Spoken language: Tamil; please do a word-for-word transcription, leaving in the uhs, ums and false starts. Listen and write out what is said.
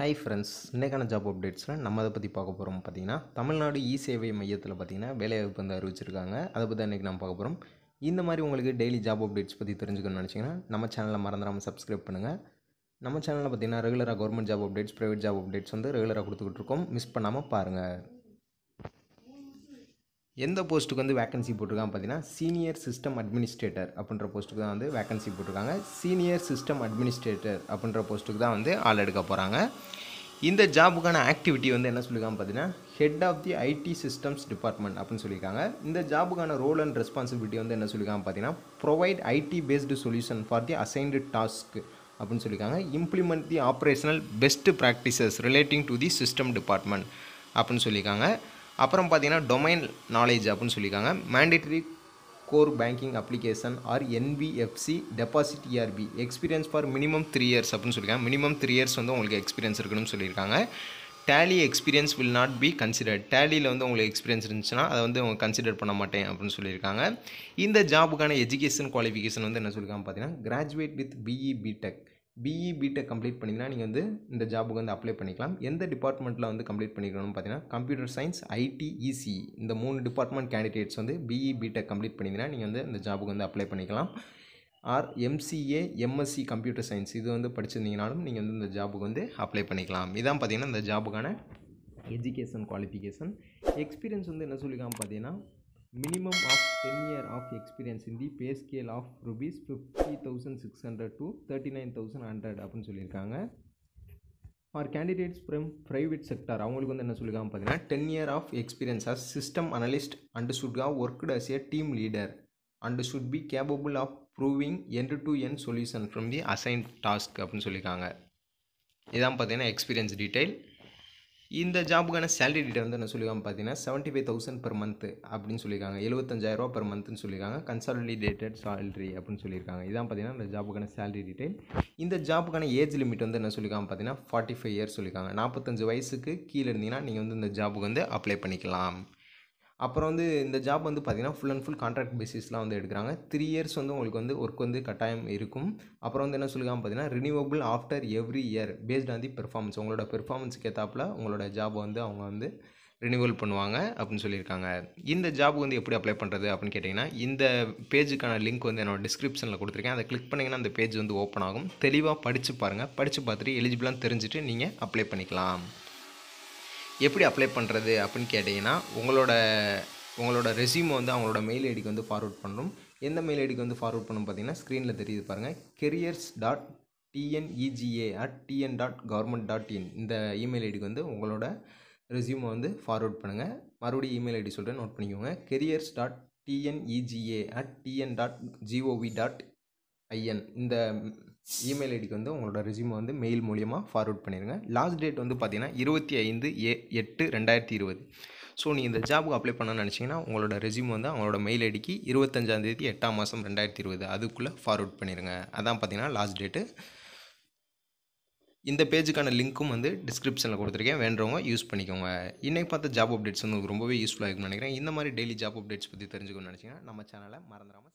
हाई फ्रेंड्स इनकान जॉब अपडेट्स नाम पी पाकपर पाती तमिलनाडु ई सेवै मैयत्तुल पातीना वेलवायप्पु அறிவிச்சிருக்காங்க அதை பத்தி இன்னைக்கு நாம பார்க்க போறோம் இந்த மாதிரி உங்களுக்கு டெய்லி ஜாப் அப்டேட்ஸ் பத்தி தெரிஞ்சுக்கணும்னு நினைச்சீங்கன்னா நம்ம சேனலை மறந்துடாம சப்ஸ்கிரைப் பண்ணுங்க நம்ம சேனல்ல பாத்தீங்கன்னா ரெகுலரா government job updates private job updates வந்து ரெகுலரா கொடுத்துக்கிட்டு இருக்கோம் மிஸ் பண்ணாம பாருங்க எந்த போஸ்ட்டுக்கு வந்து வேகன்சி போட்டுருக்காங்க பாத்தீனா சீனியர் சிஸ்டம் அட்மினிஸ்ட்ரேட்டர் அப்படிங்கற போஸ்ட்டுக்கு தான் வந்து வேகன்சி போட்டுருக்காங்க சீனியர் சிஸ்டம் அட்மினிஸ்ட்ரேட்டர் அப்படிங்கற போஸ்ட்டுக்கு தான் வந்து ஆள் எடுக்க போறாங்க இந்த ஜாபுக்கான ஆக்டிவிட்டி வந்து என்ன சொல்லிருக்காங்க பாத்தீனா head of the IT systems department அப்படினு சொல்லிருக்காங்க இந்த ஜாபுக்கான ரோல் அண்ட் ரெஸ்பான்சிபிலிட்டி வந்து என்ன சொல்லிருக்காங்க பாத்தீனா provide IT based solution for the assigned task அப்படினு சொல்லிருக்காங்க implement the operational best practices relating to the system department அப்படினு சொல்லிருக்காங்க அப்புறம் பாத்தீங்கன்னா டொமைன் knowledge அப்படினு சொல்லிருக்காங்க mandatory core banking application or N B F C deposit E R B experience for minimum three years அப்படினு சொல்லிருக்காங்க minimum three years வந்து உங்களுக்கு எக்ஸ்பீரியன்ஸ் இருக்கணும்னு சொல்லிருக்காங்க tally experience will not be considered tallyல வந்து உங்களுக்கு எக்ஸ்பீரியன்ஸ் இருந்துச்சுனா அதை வந்து உங்களுக்கு கன்சிடர் பண்ண மாட்டேன் அப்படினு சொல்லிருக்காங்க இந்த ஜாபுக்கான education qualification வந்து என்ன சொல்லிருக்காங்க பாத்தீங்கன்னா graduate with B E B Tech B E B Tech complete பண்ணினா நீங்க வந்து இந்த ஜாபுக்கு வந்து அப்ளை பண்ணிக்கலாம் எந்த டிபார்ட்மென்ட்ல வந்து कंप्लीट பண்ணிக்கணும்னு பாத்தீங்கன்னா computer science I T E C இந்த மூணு டிபார்ட்மென்ட் கேண்டிடேட்ஸ் வந்து B E B Tech complete பண்ணினா நீங்க வந்து இந்த ஜாபுக்கு வந்து அப்ளை பண்ணிக்கலாம் or M C A M S C computer science இது வந்து படிச்சிருந்தீங்கனாலும் நீங்க வந்து இந்த ஜாபுக்கு வந்து அப்ளை பண்ணிக்கலாம் இதான் பாத்தீங்கன்னா இந்த ஜாபுக்கான எஜுகேஷன் குவாலிஃபிகேஷன் எக்ஸ்பீரியன்ஸ் வந்து என்ன சொல்லிருக்காங்க பாத்தீங்கன்னா minimum of ten year of experience in the pay scale of rupees fifty thousand six hundred to thirty-nine thousand one hundred அப்படினு சொல்லிருக்காங்க for candidates from private sector அவங்களுக்கு வந்து என்ன சொல்லிருக்காங்க பாத்தீங்கன்னா ten year of experience as system analyst and should have worked as a team leader and should be capable of proving end to end solution from the assigned task அப்படினு சொல்லிருக்காங்க இதான் பாத்தீங்கன்னா experience detail இந்த ஜாபுக்கான salary detail வந்து என்ன சொல்லிருக்காங்க பாத்தீனா seventy-five thousand per month அப்படினு சொல்லிருக்காங்க seventy-five thousand per monthனு சொல்லிருக்காங்க consolidated salary அப்படினு சொல்லிருக்காங்க இதான் பாத்தீனா இந்த ஜாபுக்கான salary detail இந்த ஜாபுக்கான age limit வந்து என்ன சொல்லிருக்காங்க பாத்தீனா forty-five years சொல்லிருக்காங்க forty-five வயசுக்கு கீழ இருந்தீனா நீங்க வந்து இந்த ஜாபுக்கு வந்து அப்ளை பண்ணிக்கலாம் அப்புறம் வந்து இந்த ஜாப் வந்து பாத்தீனா full and full contract basisல வந்து எடுக்கறாங்க three years வந்து உங்களுக்கு வந்து work வந்து கட்டாயம் இருக்கும் அப்புறம் வந்து என்ன சொல்லுவாங்க பாத்தீனா renewable after every year based on the performance உங்களோட performance கேத்தாப்ல உங்களோட ஜாப் வந்து அவங்க வந்து renewal பண்ணுவாங்க அப்படினு சொல்லிருக்காங்க இந்த ஜாப் வந்து எப்படி அப்ளை பண்றது அப்படினு கேட்டிங்கனா இந்த பேஜுக்கான லிங்க் வந்து என்னோட descriptionல கொடுத்திருக்கேன் அதை கிளிக் பண்ணீங்கனா அந்த பேஜ் வந்து ஓபன் ஆகும் தெளிவா படிச்சு பாருங்க படிச்சு பார்த்துட்டு eligible ஆனு தெரிஞ்சிட்டு நீங்க அப்ளை பண்ணிக்கலாம் எப்படி அப்ளை பண்றது அப்படினு கேட்டிங்கனா உங்களோட உங்களோட ரெஸ்யூம் வந்து அவங்களோட மெயில் ஐடிக்கு வந்து ஃபார்வர்ட் பண்ணனும் எந்த மெயில் ஐடிக்கு வந்து ஃபார்வர்ட் பண்ணனும் பாத்தீங்கன்னா ஸ்கிரீன்ல தெரியுது பாருங்க careers dot T N E G A at T N dot government dot in இந்த இமெயில் ஐடிக்கு வந்து உங்களோட ரெஸ்யூம் வந்து ஃபார்வர்ட் பண்ணுங்க மறுபடியும் இமெயில் ஐடி சொல்றேன் நோட் பண்ணிக்கோங்க careers dot T N E G A at T N dot gov dot in இந்த ईमेल आईडी வந்து உங்களோட ரெஸ்யூம் வந்து மெயில் மூலமா ஃபார்வர்ட் பண்ணிருங்க லாஸ்ட் டேட் வந்து பாத்தீனா twenty-five eight twenty twenty so நீ இந்த ஜாபுக்கு அப்ளை பண்ணனும்னு நினைச்சீங்கனா உங்களோட ரெஸ்யூம் வந்து அவங்களோட மெயில் ஐடிக்கு twenty-five eight twenty twenty அதுக்குள்ள ஃபார்வர்ட் பண்ணிருங்க அதான் பாத்தீனா லாஸ்ட் டேட் இந்த பேஜுக்கான லிங்க்கும் வந்து டிஸ்கிரிப்ஷன்ல கொடுத்திருக்கேன் வேண்டறவங்க யூஸ் பண்ணிக்கோங்க இன்னைக்கு பார்த்த ஜாப் அப்டேட்ஸ் வந்து உங்களுக்கு ரொம்பவே யூஸ்ஃபுல்லா இருக்கும்னு நினைக்கிறேன் இந்த மாதிரி டெய்லி ஜாப் அப்டேட்ஸ் பத்தி தெரிஞ்சுக்கணும்னு நினைச்சீங்கனா நம்ம சேனலை மறந்துடாம